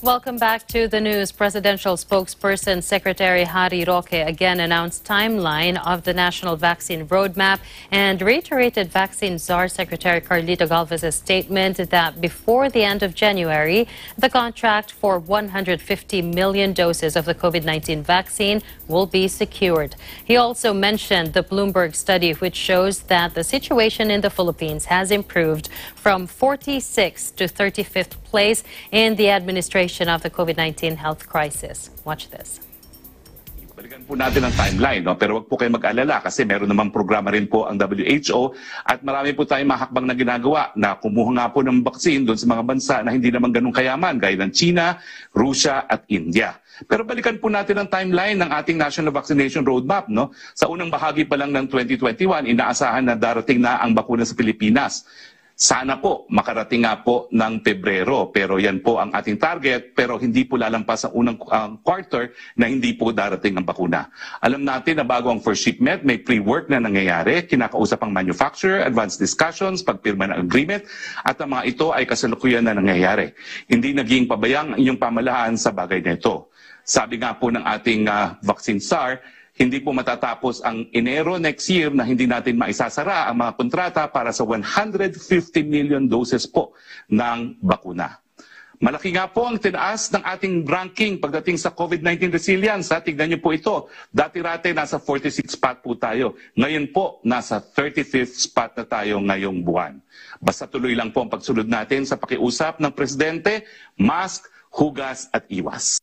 Welcome back to the news. Presidential spokesperson Secretary Harry Roque again announced timeline of the national vaccine roadmap and reiterated vaccine czar Secretary Carlito Galvez's statement that before the end of January, the contract for 150 million doses of the COVID-19 vaccine will be secured. He also mentioned the Bloomberg study, which shows that the situation in the Philippines has improved from 46th to 35th place in the administration of the COVID-19 health crisis. Watch this. Balikan po natin ang timeline, no? Pero wag po kayo mag-alala kasi meron namang programa rin po ang WHO at marami po tayong mahakbang na ginagawa na kumuha nga po ng vaccine doon sa mga bansa na hindi naman ganun kayaman gaya ng China, Russia at India. Pero balikan po natin ang timeline ng ating National Vaccination Roadmap, no? Sa unang bahagi pa lang ng 2021, inaasahan na darating na ang bakuna sa Pilipinas. Sana po makarating nga po ng Pebrero, pero yan po ang ating target, pero hindi po lalampas ang unang quarter na hindi po darating ang bakuna. Alam natin na bago ang first shipment, may pre-work na nangyayari, kinakausap ang manufacturer, advanced discussions, pagpirma ng agreement, at ang mga ito ay kasalukuyan na nangyayari. Hindi naging pabayang ang inyong pamahalaan sa bagay na ito. Sabi nga po ng ating vaccine czar, hindi po matatapos ang Enero next year na hindi natin maisasara ang mga kontrata para sa 150 million doses po ng bakuna. Malaki nga po ang tinaas ng ating ranking pagdating sa COVID-19 resilience. Tignan niyo po ito. Dati-rate nasa 46th spot po tayo. Ngayon po nasa 35th spot na tayo ngayong buwan. Basta tuloy lang po ang pagsunod natin sa pakiusap ng Presidente, mask, hugas at iwas.